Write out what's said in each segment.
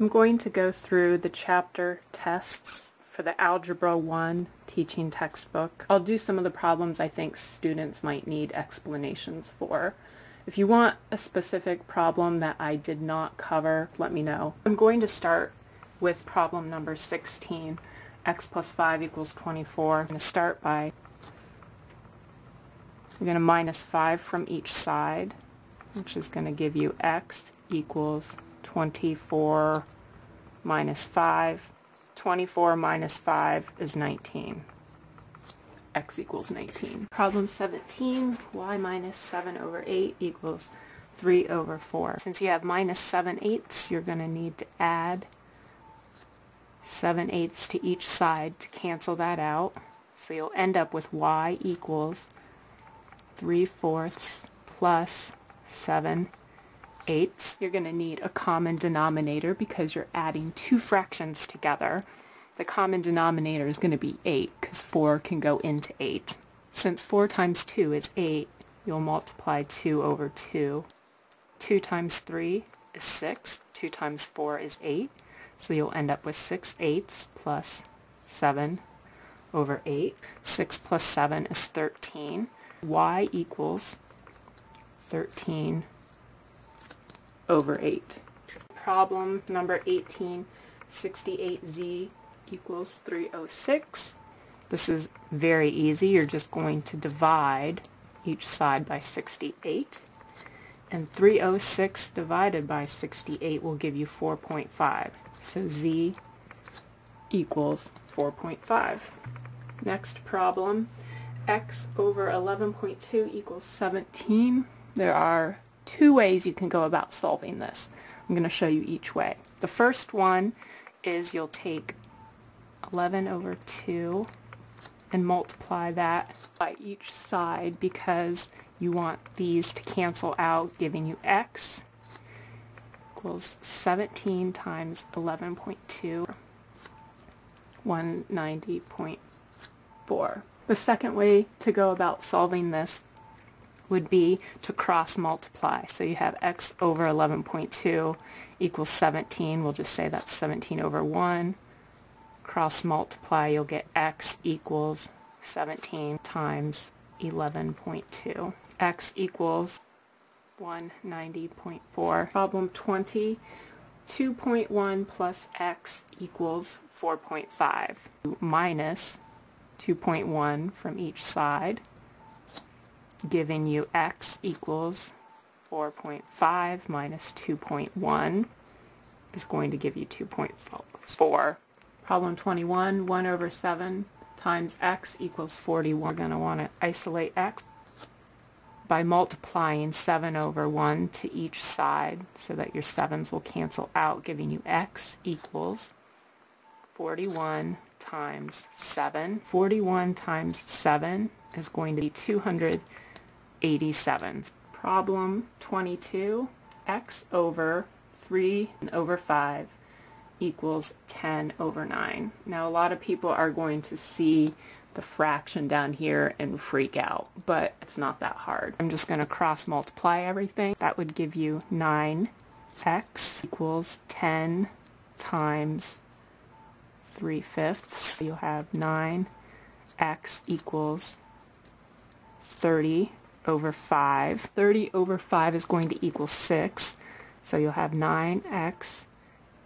I'm going to go through the chapter tests for the Algebra 1 teaching textbook. I'll do some of the problems I think students might need explanations for. If you want a specific problem that I did not cover, let me know. I'm going to start with problem number 16, x plus 5 equals 24. I'm going to start by we're going to minus 5 from each side, which is going to give you x equals 24 minus 5. 24 minus 5 is 19. X equals 19. Problem 17, y minus 7 over 8 equals 3 over 4. Since you have minus 7 eighths, you're going to need to add 7 eighths to each side to cancel that out. So you'll end up with y equals 3/4 plus 7/8. You're going to need a common denominator because you're adding two fractions together. The common denominator is going to be 8 because 4 can go into 8. Since 4 times 2 is 8, you'll multiply 2 over 2. 2 times 3 is 6. 2 times 4 is 8. So you'll end up with 6/8 plus 7 over 8. 6 plus 7 is 13. Y equals 13 over 8. Problem number 18, 68z equals 306. This is very easy. You're just going to divide each side by 68. And 306 divided by 68 will give you 4.5. So z equals 4.5. Next problem. X over 11.2 equals 17. There are two ways you can go about solving this. I'm going to show you each way. The first one is you'll take 11 over 2 and multiply that by each side because you want these to cancel out, giving you x equals 17 times 11.2, 190.4. The second way to go about solving this would be to cross multiply. So you have x over 11.2 equals 17. We'll just say that's 17 over 1. Cross multiply, you'll get x equals 17 times 11.2. X equals 190.4. Problem 20, 2.1 plus x equals 4.5 minus 2.1 from each side, giving you x equals 4.5 minus 2.1 is going to give you 2.4. Problem 21, 1 over 7 times x equals 41. We're going to want to isolate x by multiplying 7 over 1 to each side so that your 7s will cancel out, giving you x equals 41 times 7. 41 times 7 is going to be 287. Problem 22, x over 3 over 5 equals 10 over 9. Now a lot of people are going to see the fraction down here and freak out, but it's not that hard. I'm just going to cross multiply everything. That would give you 9x equals 10 times 3/5. You'll have 9x equals 30 over 5. 30 over 5 is going to equal 6. So you'll have 9x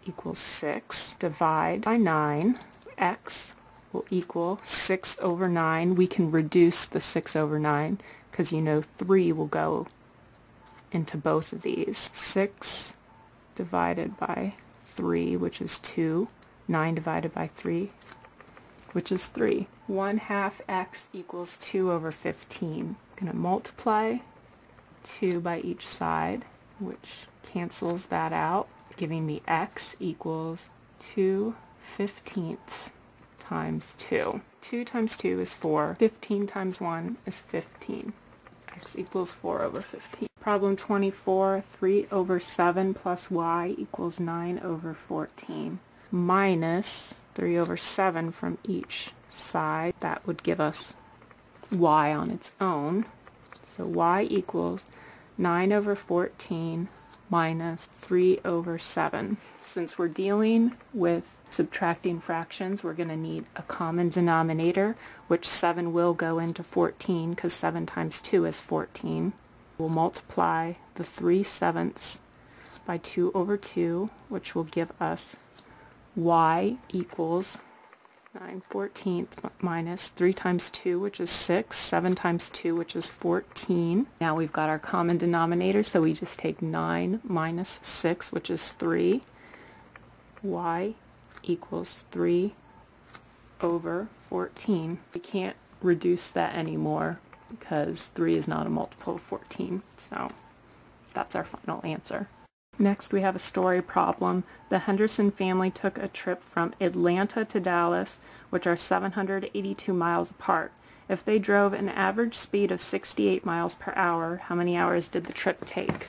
equals 6. Divide by 9. X will equal 6 over 9. We can reduce the 6 over 9 because you know 3 will go into both of these. 6 divided by 3, which is 2. 9 divided by 3, which is 3. 1/2 x equals 2 over 15. I'm going to multiply 2 by each side, which cancels that out, giving me x equals 2/15 times 2. 2 times 2 is 4. 15 times 1 is 15. X equals 4 over 15. Problem 24, 3 over 7 plus y equals 9 over 14. Minus 3 over 7 from each side. That would give us y on its own. So y equals 9 over 14 minus 3 over 7. Since we're dealing with subtracting fractions, we're going to need a common denominator, which 7 will go into 14 because 7 times 2 is 14. We'll multiply the 3/7 by 2 over 2, which will give us y equals 9/14 minus 3 times 2, which is 6, 7 times 2, which is 14. Now we've got our common denominator, so we just take 9 minus 6, which is 3. Y equals 3 over 14. We can't reduce that anymore because 3 is not a multiple of 14, so that's our final answer. Next we have a story problem. The Henderson family took a trip from Atlanta to Dallas, which are 782 miles apart. If they drove an average speed of 68 miles per hour, how many hours did the trip take?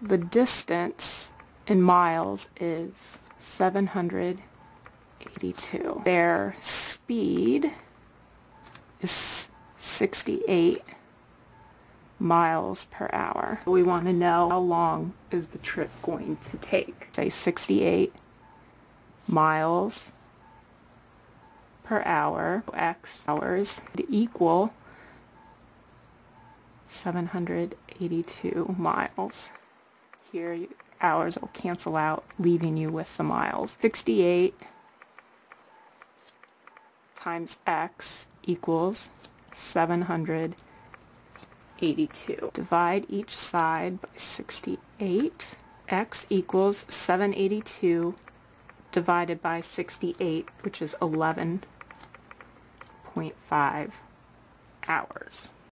The distance in miles is 782. Their speed is 68 miles per hour. We want to know how long is the trip going to take. Say 68 miles per hour, x hours, to equal 782 miles. Here hours will cancel out, leaving you with the miles. 68 times x equals 782. Divide each side by 68. X equals 782 divided by 68, which is 11.5 hours.